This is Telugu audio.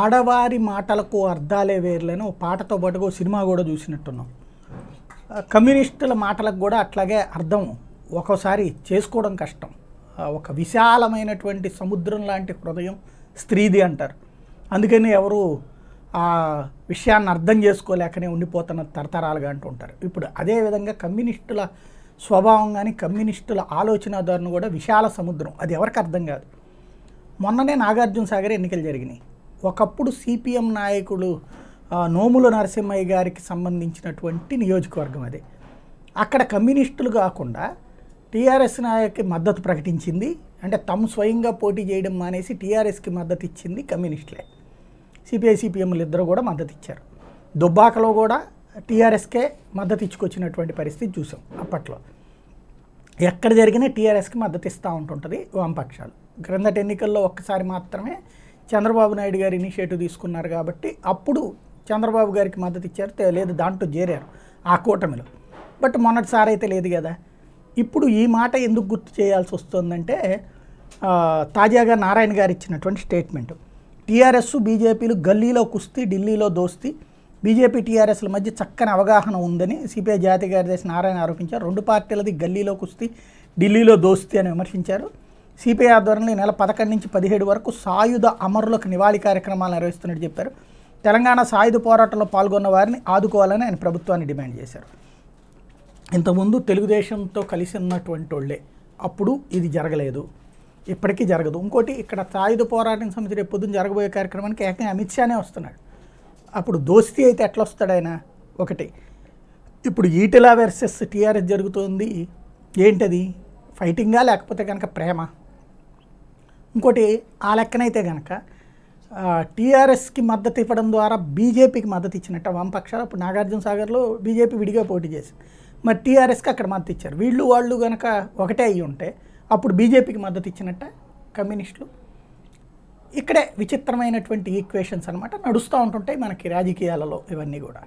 ఆడవారి మాటలకు అర్థాలే వేర్లేని ఒక పాటతో పాటుగా సినిమా కూడా చూసినట్టున్నాం. కమ్యూనిస్టుల మాటలకు కూడా అట్లాగే అర్థం ఒక్కోసారి చేసుకోవడం కష్టం. ఒక విశాలమైనటువంటి సముద్రం లాంటి హృదయం స్త్రీది అంటారు. అందుకని ఎవరు ఆ విషయాన్ని అర్థం చేసుకోలేకనే ఉండిపోతున్న తరతరాలుగా అంటూ ఉంటారు. ఇప్పుడు అదేవిధంగా కమ్యూనిస్టుల స్వభావం కానీ కమ్యూనిస్టుల ఆలోచన ధోరణి కూడా విశాల సముద్రం, అది ఎవరికి అర్థం కాదు. మొన్ననే నాగార్జున సాగర్ ఎన్నికలు జరిగినాయి. ఒకప్పుడు సిపిఎం నాయకుడు నోముల నరసింహయ్య గారికి సంబంధించినటువంటి నియోజకవర్గం అదే. అక్కడ కమ్యూనిస్టులు కాకుండా టీఆర్ఎస్ నాయకి మద్దతు ప్రకటించింది, అంటే తాము స్వయంగా పోటీ చేయడం మానేసి టీఆర్ఎస్కి మద్దతు ఇచ్చింది కమ్యూనిస్టులే. సిపిఐ సిపిఎంలు ఇద్దరు కూడా మద్దతు ఇచ్చారు. దుబ్బాకలో కూడా టీఆర్ఎస్కే మద్దతు ఇచ్చుకొచ్చినటువంటి పరిస్థితి చూసాం. అప్పట్లో ఎక్కడ జరిగినా టీఆర్ఎస్కి మద్దతు ఇస్తూ ఉంటుంటుంది వామపక్షాలు. క్రిందటి ఎన్నికల్లో ఒక్కసారి మాత్రమే చంద్రబాబు నాయుడు గారు ఇనిషియేటివ్ తీసుకున్నారు కాబట్టి అప్పుడు చంద్రబాబు గారికి మద్దతు ఇచ్చారు, లేదు దాంట్లో చేరారు ఆ కూటమిలో. బట్ మొన్నటిసారి అయితే లేదు కదా. ఇప్పుడు ఈ మాట ఎందుకు గుర్తు చేయాల్సి వస్తుందంటే తాజాగా నారాయణ గారు ఇచ్చినటువంటి స్టేట్మెంట్, టీఆర్ఎస్ బీజేపీలు గల్లీలో కుస్తీ ఢిల్లీలో దోస్తీ, బీజేపీ టీఆర్ఎస్ల మధ్య చక్కని అవగాహన ఉందని సిపిఐ జాతీయ కార్యదర్శి నారాయణ ఆరోపించారు. రెండు పార్టీలది గల్లీలో కుస్తీ ఢిల్లీలో దోస్తీ అని విమర్శించారు. సిపిఐ ఆధ్వర్యంలో ఈ నెల 11 నుంచి 17 వరకు సాయుధ అమరులకు నివాళి కార్యక్రమాలు నిర్వహిస్తున్నట్టు చెప్పారు. తెలంగాణ సాయుధ పోరాటంలో పాల్గొన్న వారిని ఆదుకోవాలని ఆయన ప్రభుత్వాన్ని డిమాండ్ చేశారు. ఇంతకుముందు తెలుగుదేశంతో కలిసి ఉన్నటువంటి వాళ్ళే, అప్పుడు ఇది జరగలేదు, ఇప్పటికీ జరగదు. ఇంకోటి, ఇక్కడ సాయుధ పోరాటం సంబంధించి రేపు పొద్దున్న జరగబోయే కార్యక్రమానికి ఏకంగా అమిత్ షానే వస్తున్నాడు. అప్పుడు దోస్తీ అయితే ఎట్లా వస్తాడు ఆయన? ఒకటి, ఇప్పుడు ఈటెలా వర్సెస్ టీఆర్ఎస్ జరుగుతుంది, ఏంటది ఫైటింగా లేకపోతే కనుక ప్రేమ? ఇంకోటి, ఆ లెక్కనైతే కనుక టీఆర్ఎస్కి మద్దతు ఇవ్వడం ద్వారా బీజేపీకి మద్దతు ఇచ్చినట్ట వామపక్షాలు. అప్పుడు నాగార్జున సాగర్లో బీజేపీ విడిగా పోటీ చేసింది, మరి టీఆర్ఎస్కి అక్కడ మద్దతు ఇచ్చారు. వీళ్ళు వాళ్ళు కనుక ఒకటే అయ్యి ఉంటే అప్పుడు బీజేపీకి మద్దతు ఇచ్చినట్ట కమ్యూనిస్టులు. ఇక్కడే విచిత్రమైనటువంటి ఈక్వేషన్స్ అన్నమాట నడుస్తూ ఉంటుంటాయి మనకి రాజకీయాలలో ఇవన్నీ కూడా.